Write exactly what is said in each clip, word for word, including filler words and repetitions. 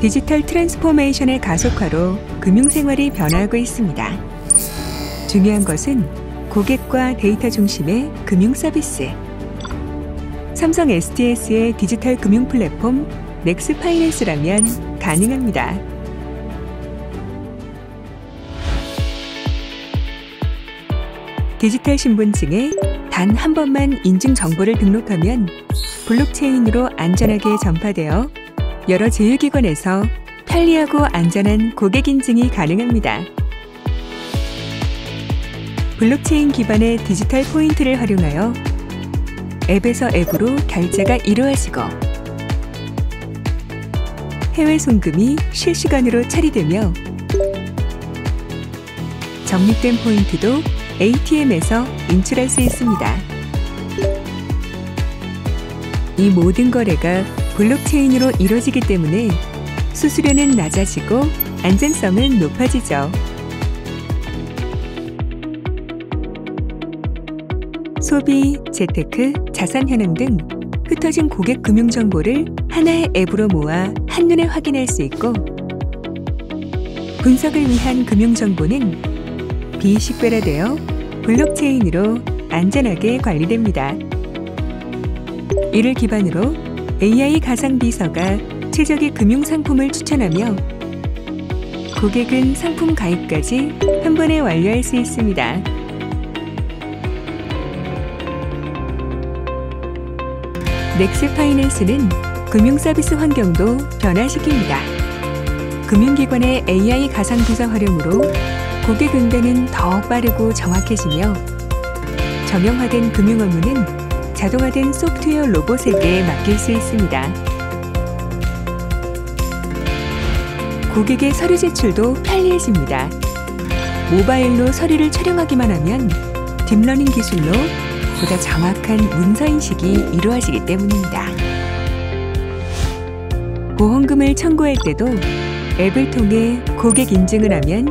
디지털 트랜스포메이션의 가속화로 금융생활이 변화하고 있습니다. 중요한 것은 고객과 데이터 중심의 금융 서비스. 삼성 에스디에스의 디지털 금융 플랫폼 넥스파이낸스라면 가능합니다. 디지털 신분증에 단 한 번만 인증 정보를 등록하면 블록체인으로 안전하게 전파되어 여러 제휴기관에서 편리하고 안전한 고객 인증이 가능합니다. 블록체인 기반의 디지털 포인트를 활용하여 앱에서 앱으로 결제가 이루어지고 해외 송금이 실시간으로 처리되며 적립된 포인트도 에이티엠에서 인출할 수 있습니다. 이 모든 거래가 블록체인으로 이루어지기 때문에 수수료는 낮아지고 안전성은 높아지죠. 소비, 재테크, 자산 현황 등 흩어진 고객 금융 정보를 하나의 앱으로 모아 한눈에 확인할 수 있고, 분석을 위한 금융 정보는 비식별화되어 블록체인으로 안전하게 관리됩니다. 이를 기반으로 에이아이 가상비서가 최적의 금융상품을 추천하며 고객은 상품 가입까지 한 번에 완료할 수 있습니다. 넥스파이낸스는 금융서비스 환경도 변화시킵니다. 금융기관의 에이아이 가상비서 활용으로 고객 응대는 더 빠르고 정확해지며, 정형화된 금융 업무는 자동화된 소프트웨어 로봇에게 맡길 수 있습니다. 고객의 서류 제출도 편리해집니다. 모바일로 서류를 촬영하기만 하면 딥러닝 기술로 보다 정확한 문서 인식이 이루어지기 때문입니다. 보험금을 청구할 때도 앱을 통해 고객 인증을 하면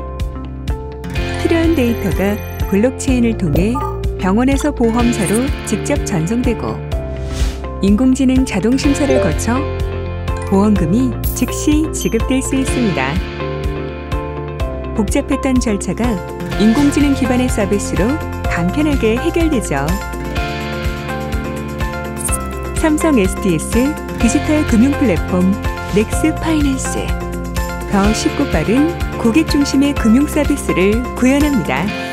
필요한 데이터가 블록체인을 통해 병원에서 보험사로 직접 전송되고, 인공지능 자동 심사를 거쳐 보험금이 즉시 지급될 수 있습니다. 복잡했던 절차가 인공지능 기반의 서비스로 간편하게 해결되죠. 삼성 에스디에스 디지털 금융 플랫폼 넥스파이낸스, 더 쉽고 빠른 고객 중심의 금융 서비스를 구현합니다.